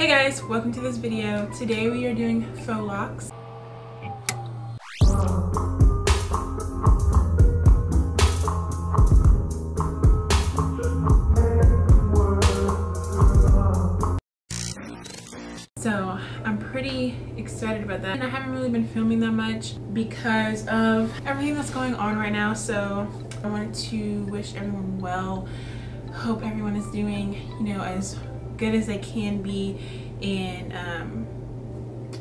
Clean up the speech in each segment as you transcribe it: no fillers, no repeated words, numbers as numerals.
Hey guys, welcome to this video. Today we are doing faux locks. So I'm pretty excited about that, and I haven't really been filming that much because of everything that's going on right now. So I wanted to wish everyone well, hope everyone is doing, you know, as good as they can be, and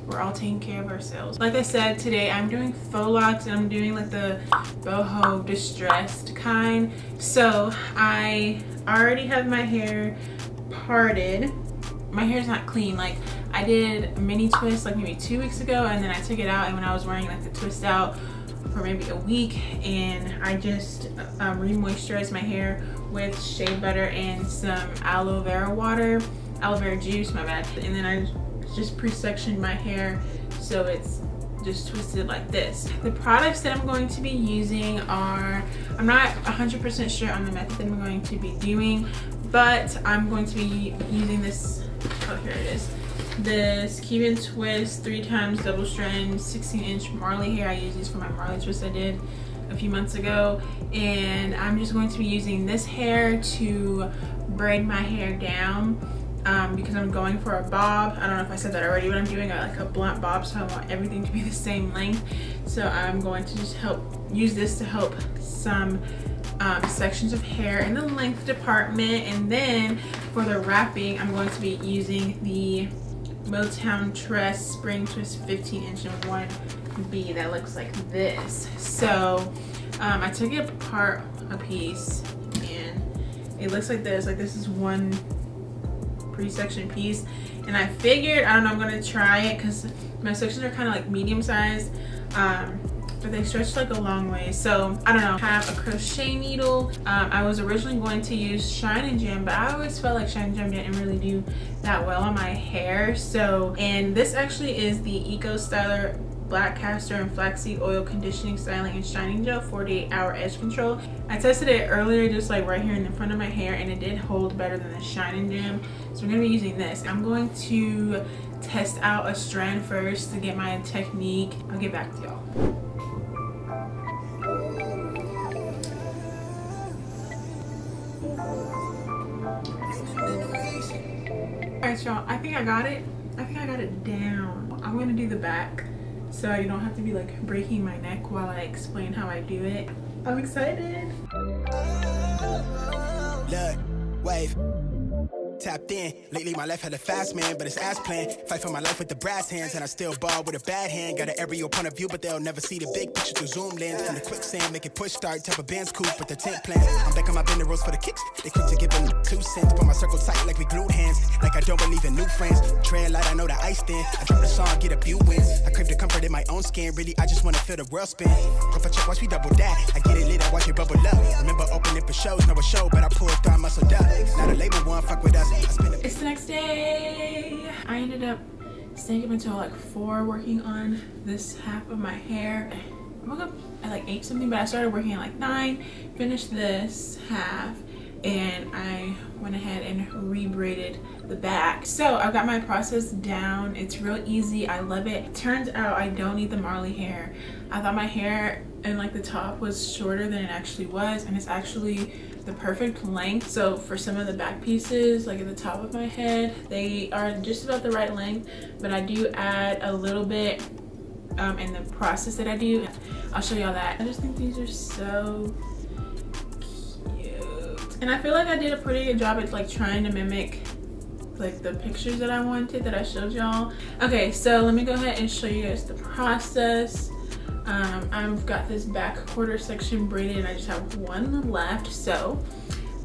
we're all taking care of ourselves. Like I said, today I'm doing faux locks, and I'm doing like the boho distressed kind. So I already have my hair parted. My hair's not clean. Like, I did a mini twist like maybe 2 weeks ago, and then I took it out, and when I was wearing like the twist out for maybe a week, and I just re-moisturized my hair with shea butter and some aloe vera juice, my bad, and then I just pre-sectioned my hair so it's just twisted like this. The products that I'm going to be using are, I'm not 100% sure on the method that I'm going to be doing, but I'm going to be using this, oh here it is, this Cuban twist 3x double strand 16-inch Marley hair. I use these for my Marley twist I did a few months ago, and I'm just going to be using this hair to braid my hair down because I'm going for a bob. I don't know if I said that already, but I'm doing like a blunt bob, so I want everything to be the same length. So I'm going to just use this to help some sections of hair in the length department. And then for the wrapping, I'm going to be using the Motown Tress spring twist 15-inch and 1B that looks like this. So I took it apart a piece, and it looks like this. Like, this is one pre-section piece, and I figured, I don't know, I'm gonna try it because my sections are kind of like medium sized, but they stretch like a long way. So I don't know. I have a crochet needle. I was originally going to use Shine-n-Jam, but I always felt like Shine-n-Jam didn't really do that well on my hair. So, and this actually is the Eco Styler black castor and flaxseed oil conditioning, styling, and shining gel 48-hour edge control. I tested it earlier, just like right here in the front of my hair, and it did hold better than the Shine-n-Jam. So I'm gonna be using this. I'm going to test out a strand first to get my technique. I'll get back to y'all. Alright y'all, I think I got it. I think I got it down. I'm gonna do the back, so you don't have to be like breaking my neck while I explain how I do it. I'm excited. Look, wave. Tapped in. Lately my life had a fast man, but it's ass plan. Fight for my life with the brass hands, and I still ball with a bad hand. Got an aerial point of view, but they'll never see the big picture through zoom lens. From the quicksand, make it push start, type of band's cool, but the tent plans. I'm back on my bending rules for the kicks. They quick to give them 2 cents. Put my circle tight like we glued hands. Like I don't believe in new friends. Trail light, I know the ice thin. I drop the song, get a few wins. I crave the comfort in my own skin. Really, I just wanna feel the world spin. If I check, watch me double that. I get it lit, I watch it bubble up. Remember open it for shows, no a show, but I pulled through, I muscled up. Not a label one, fuck with us. It's the next day. I ended up staying up until like 4 working on this half of my hair. I woke up at like 8 something, but I started working at like 9, finished this half, and I went ahead and re-braided the back. So I've got my process down. It's real easy. I love it. Turns out I don't need the Marley hair. I thought my hair and like the top was shorter than it actually was, and it's actually the perfect length. So for some of the back pieces, like at the top of my head, they are just about the right length, but I do add a little bit in the process that I do. I'll show y'all that. I just think these are so cute, and I feel like I did a pretty good job at like trying to mimic like the pictures that I wanted, that I showed y'all. Okay, so let me go ahead and show you guys the process. I've got this back quarter section braided, and I just have one left. So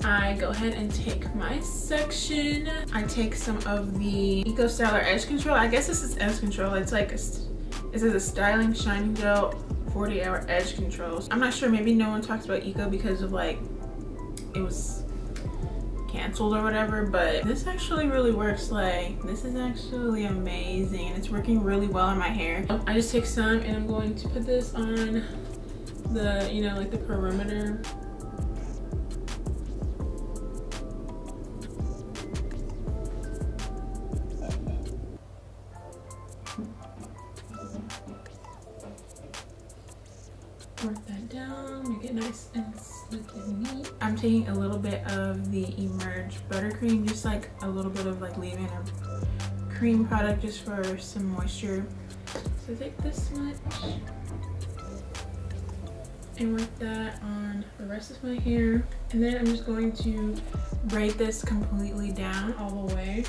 I go ahead and take my section. I take some of the Eco Styler edge control. I guess this is edge control. It's like, it says a styling shining gel 48-hour edge control. I'm not sure, maybe no one talks about Eco because of like, it was canceled or whatever, but this actually really works. Like, this is actually amazing, and it's working really well on my hair. I just take some, and I'm going to put this on the, you know, like the perimeter. work that down, make it nice and sleek and neat. I'm taking a little bit of the Emerge Buttercream, just like a little bit of like leave-in or cream product just for some moisture. So take this much and work that on the rest of my hair. And then I'm just going to braid this completely down all the way.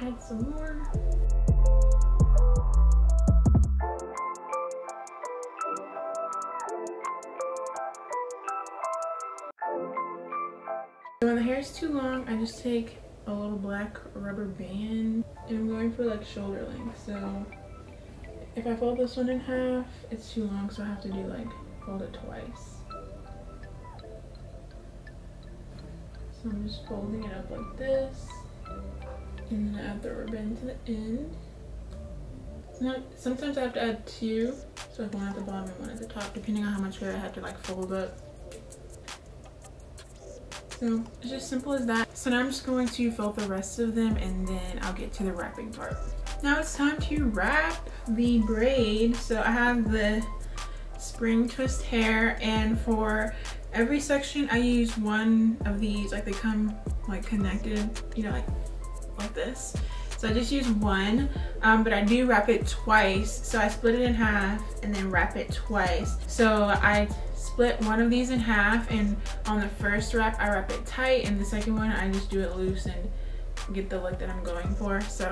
Add some more. When the hair is too long, I just take a little black rubber band, and I'm going for like shoulder length. So if I fold this one in half, it's too long, so I have to do like fold it twice. So I'm just folding it up like this, and then add the rubber band to the end. Sometimes I have to add two, so like one at the bottom and one at the top, depending on how much hair I have to like fold up. So it's just simple as that. So now I'm just going to fold the rest of them and then I'll get to the wrapping part. Now it's time to wrap the braid. So I have the spring twist hair, and for every section I use one of these. Like they come like connected, you know, like this. So I just use one, but I do wrap it twice. So I split it in half and then wrap it twice. So I split one of these in half, and on the first wrap I wrap it tight, and the second one I just do it loose and get the look that I'm going for. So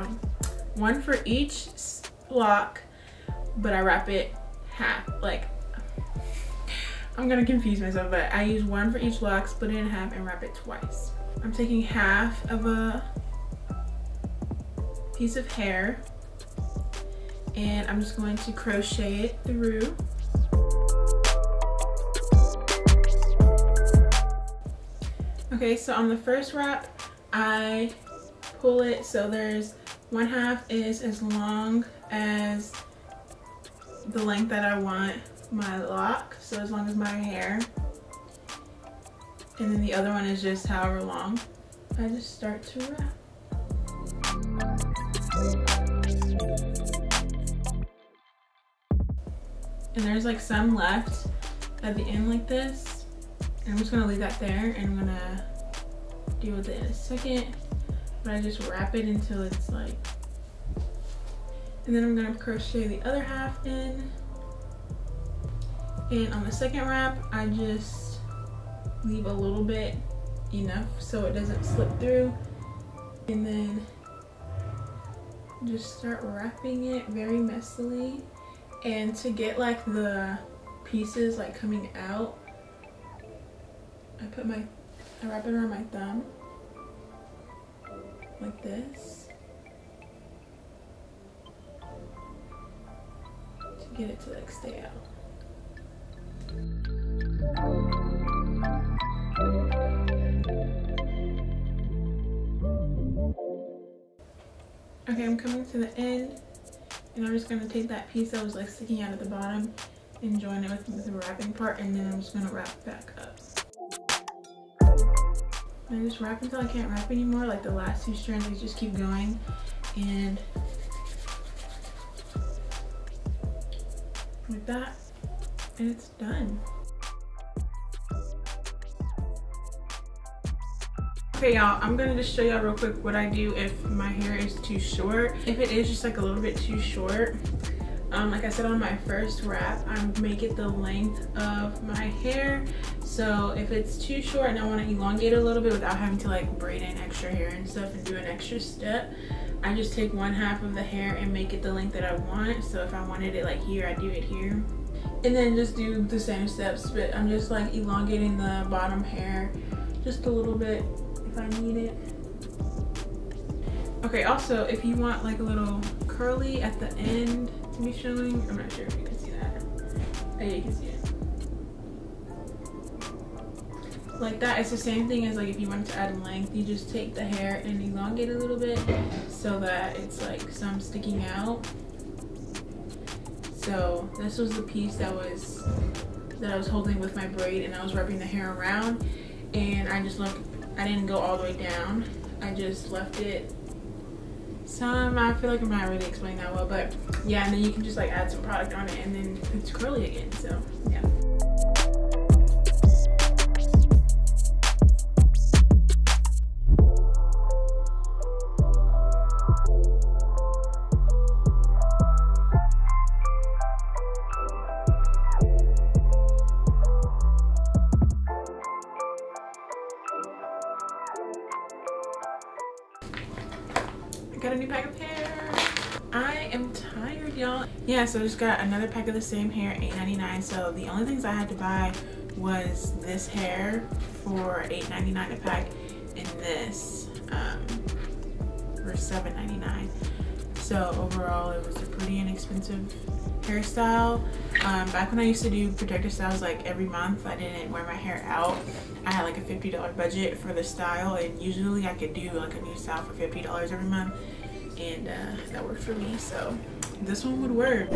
one for each block, but I wrap it half. Like, I'm gonna confuse myself, but I use one for each block, split it in half, and wrap it twice. I'm taking half of a piece of hair and I'm just going to crochet it through. Okay, so on the first wrap, I pull it so there's one half is as long as the length that I want my lock, so as long as my hair. And then the other one is just however long. I just start to wrap. And there's like some left at the end like this. I'm just gonna leave that there, and I'm gonna deal with it in a second, but I just wrap it until it's like, and then I'm gonna crochet the other half in, and on the second wrap I just leave a little bit, enough so it doesn't slip through, and then just start wrapping it very messily. And to get like the pieces like coming out, I wrap it around my thumb like this to get it to like stay out. Okay, I'm coming to the end, and I'm just going to take that piece that was like sticking out at the bottom and join it with the wrapping part, and then I'm just going to wrap back up. And I just wrap until I can't wrap anymore, like the last two strands, I just keep going, and like that, and it's done. Okay y'all, I'm gonna just show y'all real quick what I do if my hair is too short. If it is just like a little bit too short, like I said on my first wrap, I make it the length of my hair. So if it's too short and I want to elongate a little bit without having to like braid in extra hair and stuff and do an extra step, I just take one half of the hair and make it the length that I want. So if I wanted it like here, I do it here. And then just do the same steps, but I'm just like elongating the bottom hair just a little bit if I need it. Okay, also if you want like a little curly at the end, me showing, I'm not sure if you can see that. Oh yeah, you can see it. Like that, it's the same thing as like if you wanted to add length, you just take the hair and elongate a little bit so that it's like some sticking out. So this was the piece that was that I was holding with my braid, and I was wrapping the hair around, and I just left, I didn't go all the way down, I just left it some. I feel like I'm not really explaining that well, but yeah, and then you can just like add some product on it and then it's curly again, so yeah. Got a new pack of hair. I am tired, y'all. Yeah, so I just got another pack of the same hair, $8.99. So the only things I had to buy was this hair for $8.99 a pack, and this for $7.99. So overall, it was a pretty inexpensive hairstyle. Back when I used to do protector styles like every month, I didn't wear my hair out. I had like a $50 budget for the style, and usually I could do like a new style for $50 every month, and that worked for me, so this one would work.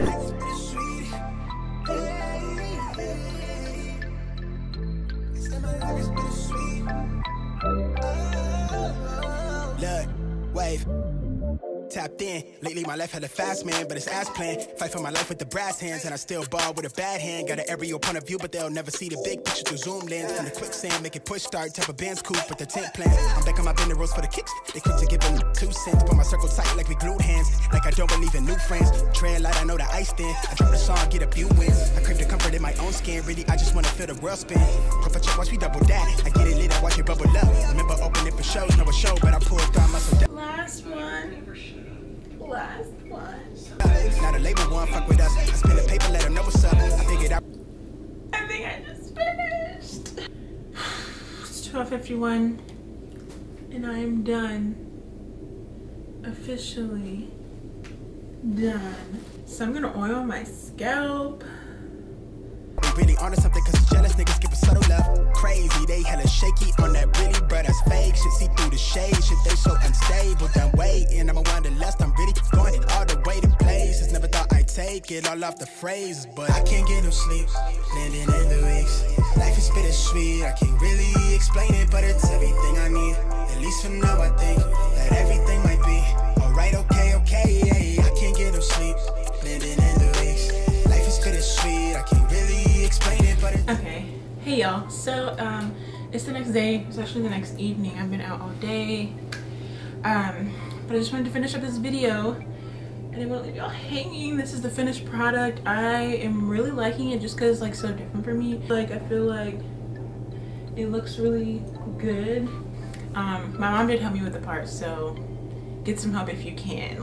Look, wave. Tapped in. Lately my life had a fast man, but it's ass plan. Fight for my life with the brass hands, and I still ball with a bad hand. Got an aerial point of view, but they'll never see the big picture through zoom lens. From the quicksand, make it push start, type of band's cool, but the tent plan. I'm back on my bending rules for the kicks. They quick to give them 2 cents, but my circle tight like we glued hands. Like I don't believe in new friends. Trail light, I know the ice thin. I drop the song, get a few wins. I crave the comfort in my own skin. Really, I just wanna feel the world spin. Comfort check, watch me double that. I get it lit, I watch it bubble up. Remember open it for shows, no a show, but I pulled through muscle down. Last one. Last one. Not a label one, fuck with us. I spin the paper, let them know what's up. I figured out. I think I just finished. It's 12:51, and I am done. Officially done. So I'm gonna oil my scalp. Really honest something, cause jealous niggas give a subtle love. Crazy, they hella shaky on that really, but that's fake. Shit see through the shade, shit they so unstable. Done waiting, I'm a wonder lust, I'm really going all the way to places. Never thought I'd take it all off the phrases, but I can't get no sleep, landing in the weeks. Life is bittersweet, I can't really explain it, but it's everything I need. At least for now I think that everything might be alright, okay, okay, yeah. I can't get no sleep, landing in the weeks. Life is bittersweet, I can't really. Okay, hey y'all, so it's the next day. It's actually the next evening. I've been out all day, but I just wanted to finish up this video, and I won't leave y'all hanging. This is the finished product. I am really liking it just because it's like so different for me. Like I feel like it looks really good. My mom did help me with the parts, so get some help if you can.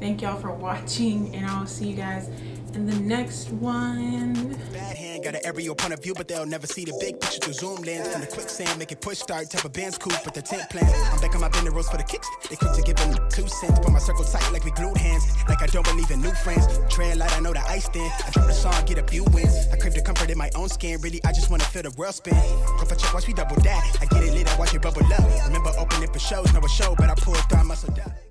Thank y'all for watching, and I'll see you guys in the next one. Bad hand, got an aerial point of view, but they'll never see the big picture through zoom lens. From the quicksand, make it push start, type of band's cool, but the tent plan. I'm back on my bending rules for the kicks. They quick to give them 2 cents, but my circle tight like we glued hands. Like I don't believe in new friends. Trail light, I know the ice thin. I drop the song, get a few wins. I crave the comfort in my own skin. Really, I just wanna feel the world spin. Comfort check, watch me double that. I get it lit, I watch it bubble up. Remember open it for shows, no a show, but I pulled through, I muscle down.